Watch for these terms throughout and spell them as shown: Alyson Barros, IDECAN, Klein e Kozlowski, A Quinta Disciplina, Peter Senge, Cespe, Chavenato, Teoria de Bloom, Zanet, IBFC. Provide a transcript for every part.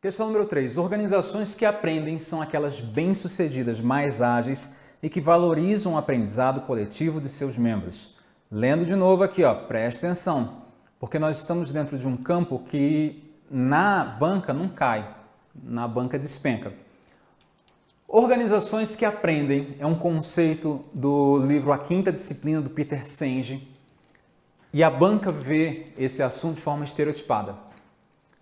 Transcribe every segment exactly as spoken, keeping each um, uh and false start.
Questão número três. Organizações que aprendem são aquelas bem-sucedidas, mais ágeis e que valorizam o aprendizado coletivo de seus membros. Lendo de novo aqui, ó, presta atenção, porque nós estamos dentro de um campo que na banca não cai, na banca despenca. Organizações que aprendem é um conceito do livro A Quinta Disciplina, do Peter Senge, e a banca vê esse assunto de forma estereotipada,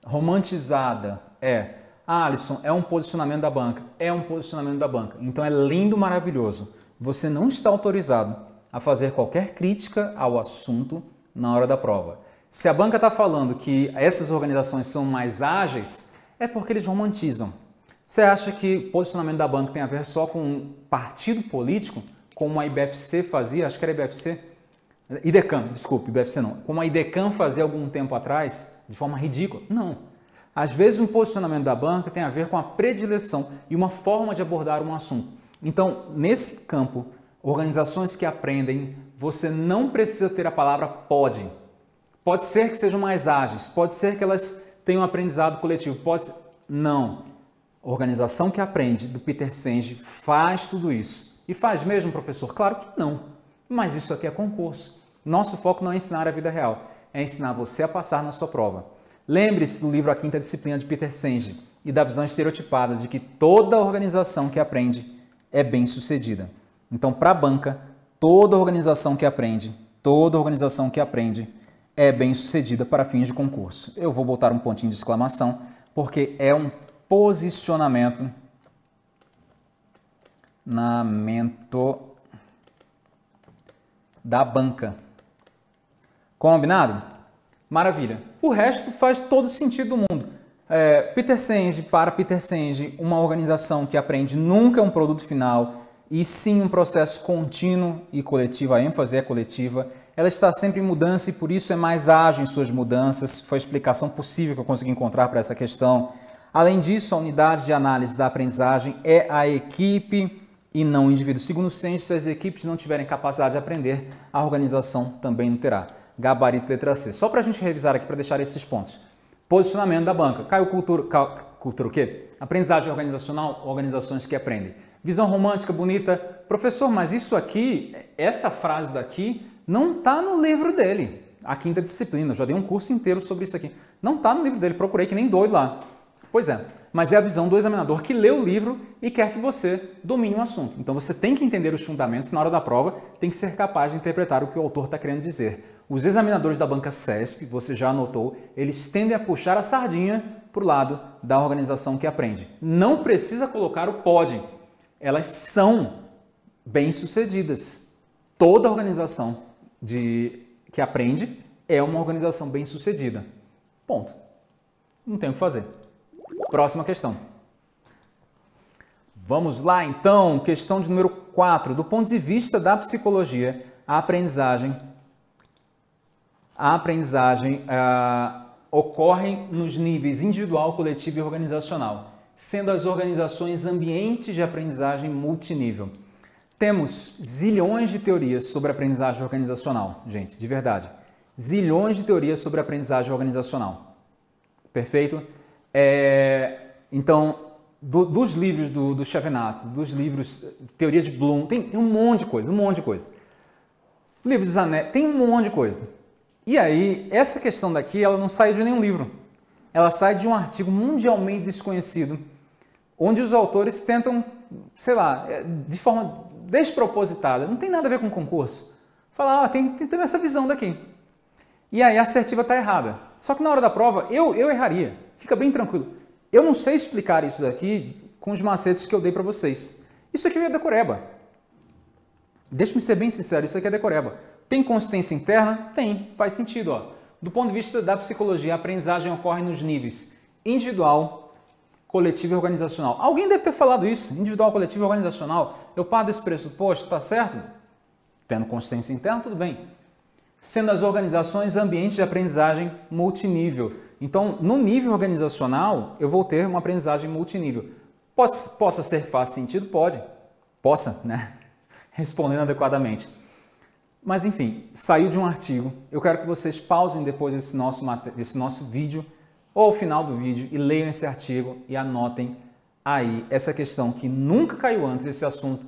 romantizada. É, ah, Alyson, é um posicionamento da banca, é um posicionamento da banca. Então é lindo, maravilhoso. Você não está autorizado a fazer qualquer crítica ao assunto na hora da prova. Se a banca está falando que essas organizações são mais ágeis, é porque eles romantizam. Você acha que posicionamento da banca tem a ver só com um partido político, como a I B F C fazia, acho que era a I B F C? IDECAN, desculpe, I B F C não. Como a IDECAN fazia algum tempo atrás, de forma ridícula? Não. Às vezes, um posicionamento da banca tem a ver com a predileção e uma forma de abordar um assunto. Então, nesse campo, organizações que aprendem, você não precisa ter a palavra pode. Pode ser que sejam mais ágeis, pode ser que elas tenham aprendizado coletivo, pode ser... Não. Organização que aprende, do Peter Senge, faz tudo isso. E faz mesmo, professor? Claro que não. Mas isso aqui é concurso. Nosso foco não é ensinar a vida real, é ensinar você a passar na sua prova. Lembre-se do livro A Quinta Disciplina, de Peter Senge, e da visão estereotipada de que toda organização que aprende é bem-sucedida. Então, para a banca, toda organização que aprende, toda organização que aprende é bem-sucedida para fins de concurso. Eu vou botar um pontinho de exclamação, porque é um posicionamento da banca. Combinado? Maravilha. O resto faz todo sentido do mundo. É, Peter Senge, para Peter Senge, uma organização que aprende nunca é um produto final, e sim um processo contínuo e coletivo, a ênfase é coletiva. Ela está sempre em mudança e por isso é mais ágil em suas mudanças, foi a explicação possível que eu consegui encontrar para essa questão. Além disso, a unidade de análise da aprendizagem é a equipe e não o indivíduo. Segundo Senge, se as equipes não tiverem capacidade de aprender, a organização também não terá. Gabarito letra C. Só para a gente revisar aqui, para deixar esses pontos. Posicionamento da banca. Caiu cultura... Ca, cultura o quê? Aprendizagem organizacional, organizações que aprendem. Visão romântica, bonita. Professor, mas isso aqui, essa frase daqui, não está no livro dele. A Quinta Disciplina. Eu já dei um curso inteiro sobre isso aqui. Não está no livro dele. Procurei que nem doido lá. Pois é. Mas é a visão do examinador que lê o livro e quer que você domine o assunto. Então você tem que entender os fundamentos na hora da prova, tem que ser capaz de interpretar o que o autor está querendo dizer. Os examinadores da banca Cespe, você já anotou, eles tendem a puxar a sardinha para o lado da organização que aprende. Não precisa colocar o pode. Elas são bem-sucedidas. Toda organização de... que aprende é uma organização bem-sucedida. Ponto. Não tem o que fazer. Próxima questão. Vamos lá, então. Questão de número quatro. Do ponto de vista da psicologia, a aprendizagem... A aprendizagem uh, ocorre nos níveis individual, coletivo e organizacional, sendo as organizações ambientes de aprendizagem multinível. Temos zilhões de teorias sobre aprendizagem organizacional, gente, de verdade. Zilhões de teorias sobre aprendizagem organizacional. Perfeito? É, então, do, dos livros do, do Chavenato, dos livros Teoria de Bloom, tem, tem um monte de coisa, um monte de coisa. Livros de Zanet, tem um monte de coisa. E aí, essa questão daqui, ela não sai de nenhum livro. Ela sai de um artigo mundialmente desconhecido, onde os autores tentam, sei lá, de forma despropositada, não tem nada a ver com o concurso, falar, ah, tem, tem, tem essa visão daqui. E aí a assertiva está errada. Só que na hora da prova, eu, eu erraria. Fica bem tranquilo. Eu não sei explicar isso daqui com os macetes que eu dei para vocês. Isso aqui é decoreba. Deixa-me ser bem sincero, isso aqui é decoreba. Tem consistência interna? Tem, faz sentido. Ó. Do ponto de vista da psicologia, a aprendizagem ocorre nos níveis individual, coletivo e organizacional. Alguém deve ter falado isso, individual, coletivo e organizacional. Eu parto desse pressuposto, tá certo? Tendo consistência interna, tudo bem. Sendo as organizações ambientes de aprendizagem multinível. Então, no nível organizacional, eu vou ter uma aprendizagem multinível. Possa, possa ser, faz sentido? Pode. Possa, né? Respondendo adequadamente. Mas, enfim, saiu de um artigo. Eu quero que vocês pausem depois desse nosso, desse nosso vídeo ou ao final do vídeo e leiam esse artigo e anotem aí essa questão que nunca caiu antes, esse assunto,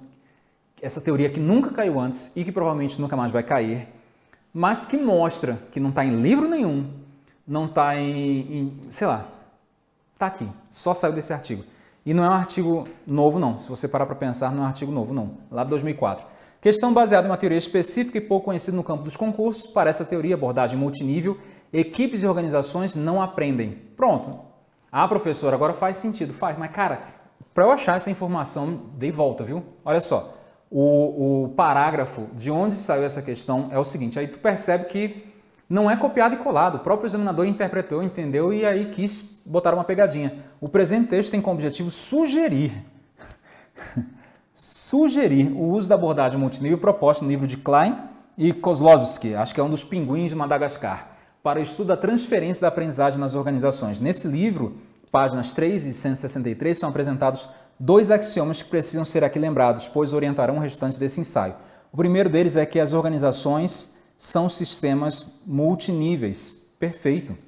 essa teoria que nunca caiu antes e que provavelmente nunca mais vai cair, mas que mostra que não está em livro nenhum, não está em, em, sei lá, está aqui, só saiu desse artigo. E não é um artigo novo, não. Se você parar para pensar, não é um artigo novo, não. Lá de dois mil e quatro. Questão baseada em uma teoria específica e pouco conhecida no campo dos concursos. Para essa teoria, abordagem multinível, equipes e organizações não aprendem. Pronto. Ah, professor, agora faz sentido. Faz. Mas, cara, para eu achar essa informação, dei volta, viu? Olha só. O, o parágrafo de onde saiu essa questão é o seguinte. Aí tu percebe que não é copiado e colado. O próprio examinador interpretou, entendeu e aí quis botar uma pegadinha. O presente texto tem como objetivo sugerir sugerir o uso da abordagem multinível proposta no livro de Klein e Kozlowski, acho que é um dos pinguins de Madagascar, para o estudo da transferência da aprendizagem nas organizações. Nesse livro, páginas três e cento e sessenta e três, são apresentados dois axiomas que precisam ser aqui lembrados, pois orientarão o restante desse ensaio. O primeiro deles é que as organizações são sistemas multiníveis. Perfeito.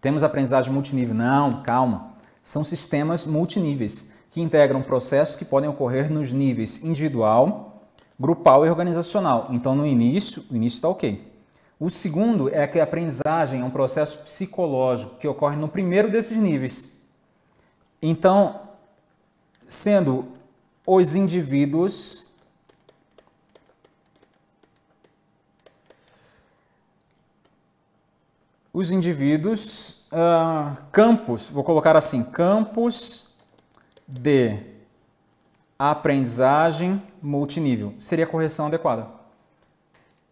Temos aprendizagem multinível. Não, calma. São sistemas multiníveis que integram processos que podem ocorrer nos níveis individual, grupal e organizacional. Então, no início, o início está ok. O segundo é que a aprendizagem é um processo psicológico que ocorre no primeiro desses níveis. Então, sendo os indivíduos os indivíduos, uh, campos, vou colocar assim, campos de aprendizagem multinível. Seria a correção adequada.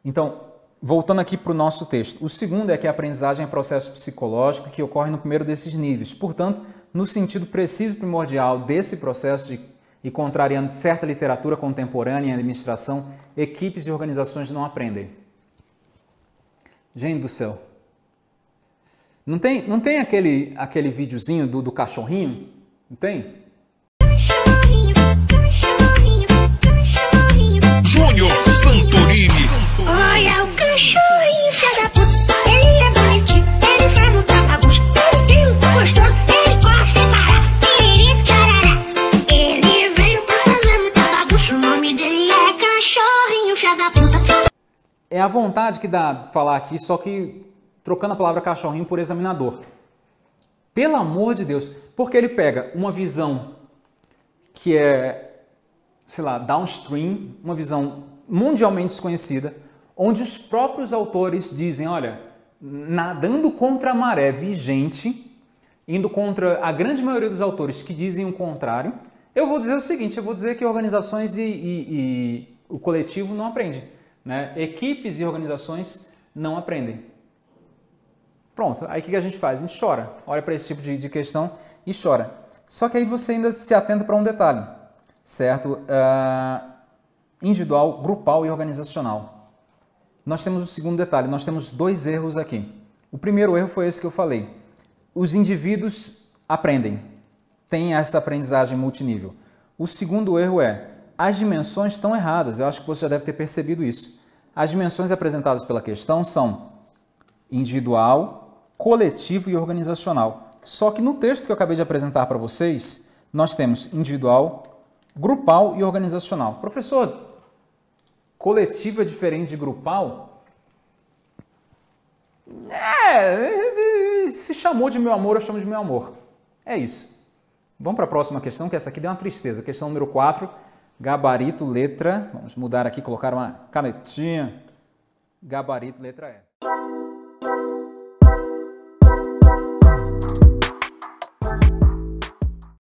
Então, voltando aqui para o nosso texto. O segundo é que a aprendizagem é processo psicológico que ocorre no primeiro desses níveis. Portanto, no sentido preciso primordial desse processo de, e contrariando certa literatura contemporânea em administração, equipes e organizações não aprendem. Gente do céu. Não tem, não tem aquele, aquele videozinho do, do cachorrinho? Não tem? Júnior Santorini. Olha o cachorrinho, filho da puta. Ele é bonitinho, ele faz um tapa-bucho, ele tem um gostoso, ele corre sem parar. Piriri, tcharará. Ele veio pra fazer um tapa-bucho, o nome dele é cachorrinho, filho da puta. É a vontade que dá de falar aqui, só que trocando a palavra cachorrinho por examinador. Pelo amor de Deus, porque ele pega uma visão que é, sei lá, downstream, uma visão mundialmente desconhecida, onde os próprios autores dizem, olha, nadando contra a maré vigente, indo contra a grande maioria dos autores que dizem o contrário, eu vou dizer o seguinte, eu vou dizer que organizações e, e, e o coletivo não aprendem, né? Equipes e organizações não aprendem. Pronto, aí o que a gente faz? A gente chora, olha para esse tipo de, de questão e chora. Só que aí você ainda se atenta para um detalhe, certo? Uh, individual, grupal e organizacional. Nós temos o segundo detalhe, nós temos dois erros aqui. O primeiro erro foi esse que eu falei. Os indivíduos aprendem, tem essa aprendizagem multinível. O segundo erro é, as dimensões estão erradas, eu acho que você já deve ter percebido isso. As dimensões apresentadas pela questão são individual, coletivo e organizacional. Só que no texto que eu acabei de apresentar para vocês, nós temos individual, grupal e organizacional. Professor, coletivo é diferente de grupal? É, se chamou de meu amor, eu chamo de meu amor. É isso. Vamos para a próxima questão, que essa aqui deu uma tristeza. Questão número quatro, gabarito, letra... Vamos mudar aqui, colocar uma canetinha. Gabarito, letra E.